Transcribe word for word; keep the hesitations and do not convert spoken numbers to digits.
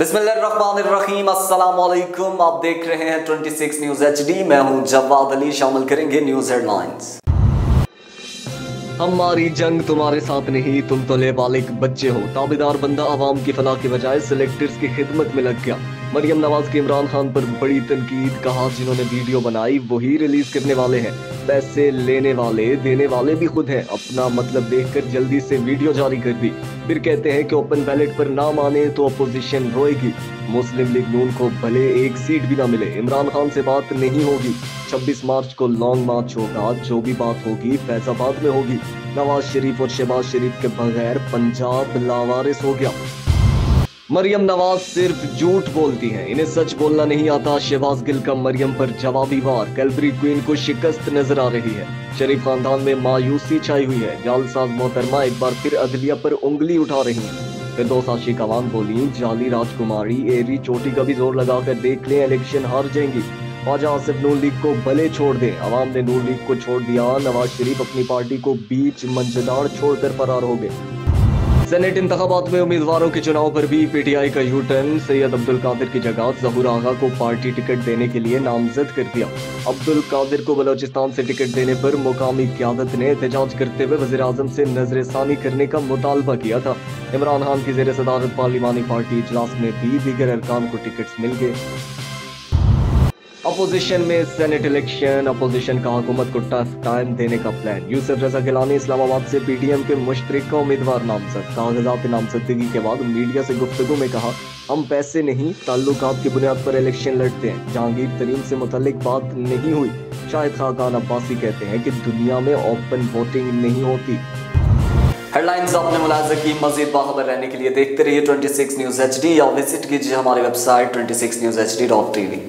बिस्मिल्लाहिर्रहमानिर्रहीम, अस्सलाम वालेकुम। आप देख रहे हैं छब्बीस न्यूज़ एच डी, मैं हूं जवाद अली। शामिल करेंगे न्यूज़ हेडलाइंस। हमारी जंग तुम्हारे साथ नहीं, तुम तो लेबालिग बच्चे हो। ताबेदार बंदा आवाम की फलाह के बजाय सिलेक्टर्स की खिदमत में लग गया। मरियम नवाज की इमरान खान पर बड़ी तनकीद, कहा जिन्होंने वीडियो बनाई वही रिलीज करने वाले हैं, पैसे लेने वाले देने वाले भी खुद हैं। अपना मतलब देखकर जल्दी से वीडियो जारी कर दी, फिर कहते हैं कि ओपन बैलेट पर ना माने तो अपोजिशन रोएगी। मुस्लिम लीग नून को भले एक सीट भी ना मिले, इमरान खान से बात नहीं होगी। छब्बीस मार्च को लॉन्ग मार्च होगा, जो भी बात होगी फैजाबाद में होगी। नवाज शरीफ और शहबाज शरीफ के बगैर पंजाब लावारिस हो गया। मरियम नवाज सिर्फ झूठ बोलती हैं, इन्हें सच बोलना नहीं आता। शहबाज गिल का मरियम पर जवाबी वार, कैलबरी क्वीन को शिकस्त नजर आ रही है। शरीफ खानदान में मायूसी छाई हुई है। जालसाज मोहतरमा एक बार फिर अदलिया पर उंगली उठा रही है। फिरदौस आशिक अवान बोली, जाली राजकुमारी एरी चोटी का भी जोर लगाकर देख लें, इलेक्शन हार जाएंगी। ख्वाजा आसिफ नून लीग को भले छोड़ दें, अवाम ने नून लीग को छोड़ दिया। नवाज शरीफ अपनी पार्टी को बीच मंझदार छोड़कर फरार हो गए। सेनेट इंतखाबात में उम्मीदवारों के चुनाव पर भी पीटीआई का यू टर्न, सैयद अब्दुल कादिर की जगह जहूर आगा को पार्टी टिकट देने के लिए नामजद कर दिया। अब्दुल कादिर को बलोचिस्तान से टिकट देने पर मुकामी क्यादत ने एहतजाज करते हुए वज़ीर-ए-आज़म से नजरसानी करने का मुतालबा किया था। इमरान खान की ज़ेरे सदारत पार्लिमानी पार्टी इजलास में भी दीगर अरकान को टिकट्स मिल गए। अपोजिशन में सेनेट इलेक्शन, अपोजिशन का हुकूमत को टफ टाइम देने का प्लान। यूसुफ रजा गिलानी इस्लामाबाद से पीडीएम के मुश्तरका उम्मीदवार नामजद। कागजात नामजदगी के बाद मीडिया से गुफ्तगू में कहा, हम पैसे नहीं ताल्लुकात की बुनियाद पर इलेक्शन लड़ते हैं। जहांगीर तरीन से मुतल्लिक बात नहीं हुई। शाहिद खाकान अब्बासी कहते हैं कि दुनिया में ओपन वोटिंग नहीं होती। हेडलाइंस आपने मुलाजा की, मजीद बाखबर रहने के लिए देखते रहिए twenty six news H D या विजिट कीजिए हमारी website twenty six news H D dot T we.